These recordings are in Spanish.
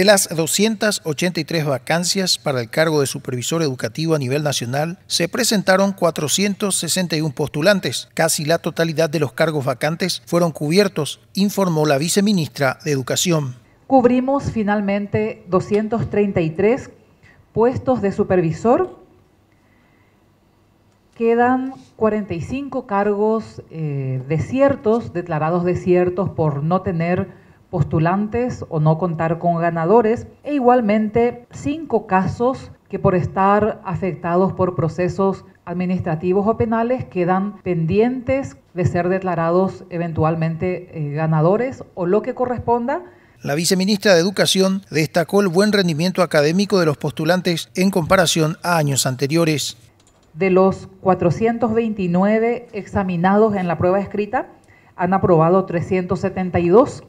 De las 283 vacancias para el cargo de supervisor educativo a nivel nacional, se presentaron 461 postulantes. Casi la totalidad de los cargos vacantes fueron cubiertos, informó la viceministra de Educación. Cubrimos finalmente 233 puestos de supervisor. Quedan 45 cargos desiertos, declarados desiertos por no tener postulantes o no contar con ganadores, e igualmente 5 casos que por estar afectados por procesos administrativos o penales quedan pendientes de ser declarados eventualmente ganadores o lo que corresponda. La viceministra de Educación destacó el buen rendimiento académico de los postulantes en comparación a años anteriores. De los 429 examinados en la prueba escrita, han aprobado 372,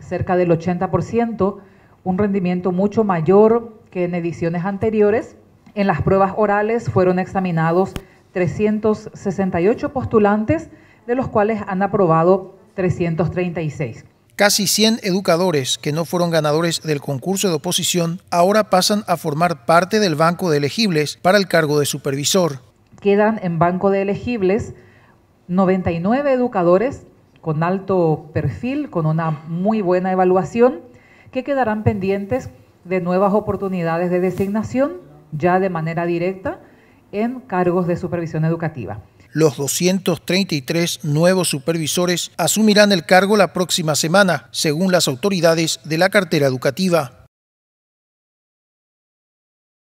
cerca del 80%, un rendimiento mucho mayor que en ediciones anteriores. En las pruebas orales fueron examinados 368 postulantes, de los cuales han aprobado 336. Casi 100 educadores que no fueron ganadores del concurso de oposición ahora pasan a formar parte del banco de elegibles para el cargo de supervisor. Quedan en banco de elegibles 99 educadores con alto perfil, con una muy buena evaluación, que quedarán pendientes de nuevas oportunidades de designación, ya de manera directa, en cargos de supervisión educativa. Los 233 nuevos supervisores asumirán el cargo la próxima semana, según las autoridades de la cartera educativa.